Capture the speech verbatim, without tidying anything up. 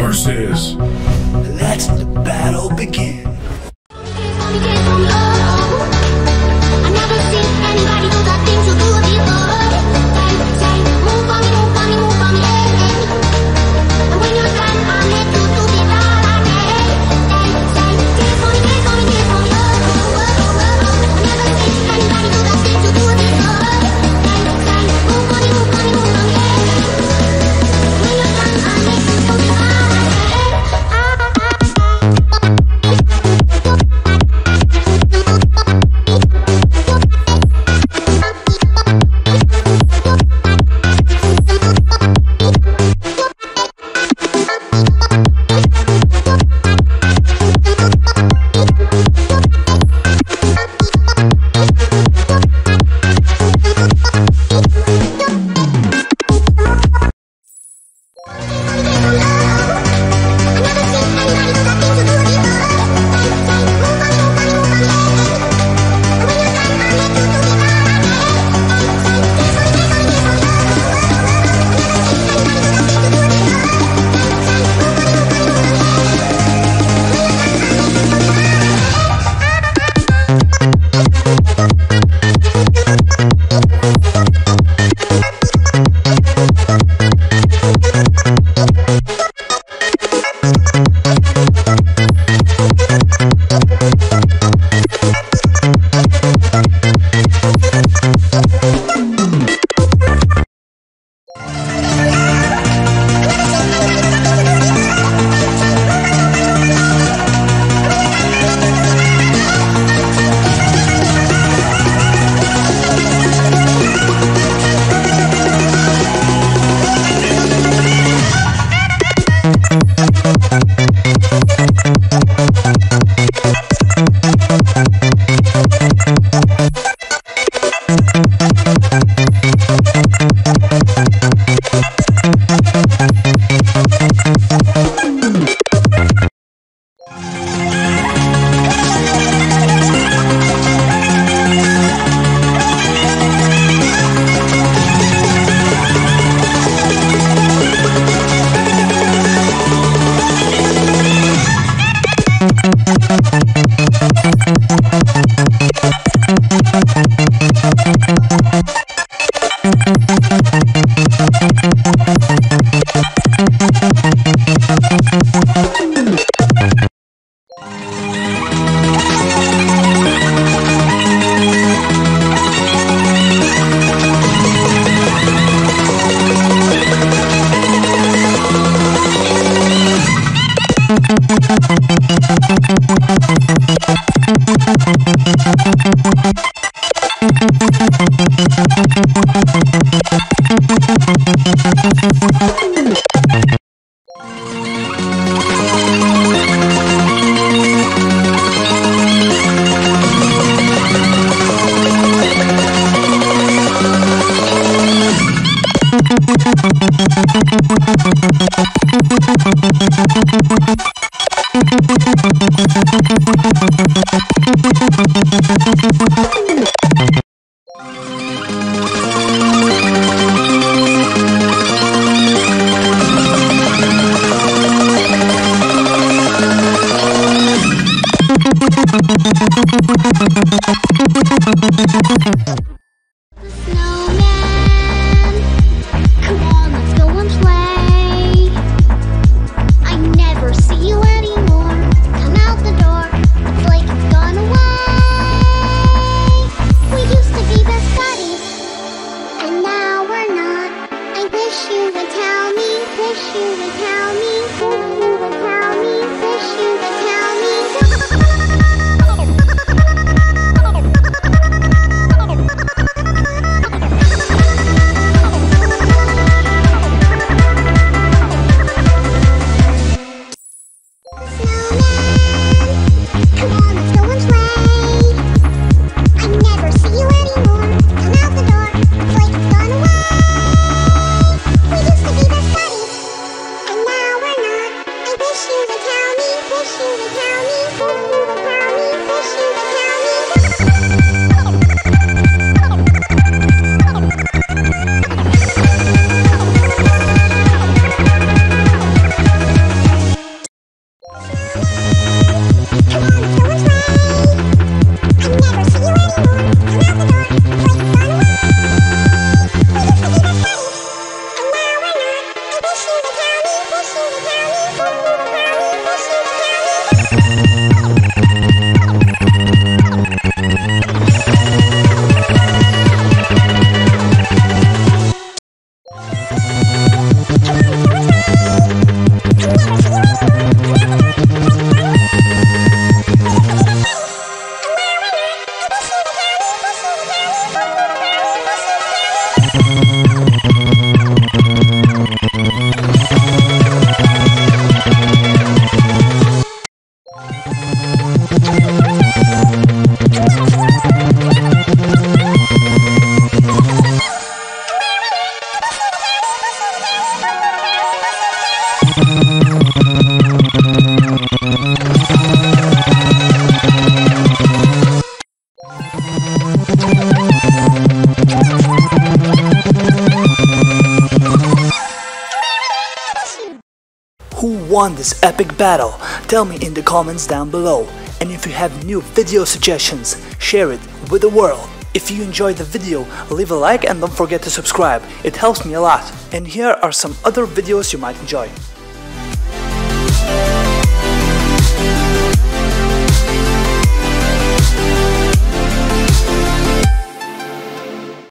versus. Let the battle begin. Who won this epic battle? Tell me in the comments down below. And if you have new video suggestions, share it with the world. If you enjoyed the video, leave a like and don't forget to subscribe. It helps me a lot. And here are some other videos you might enjoy.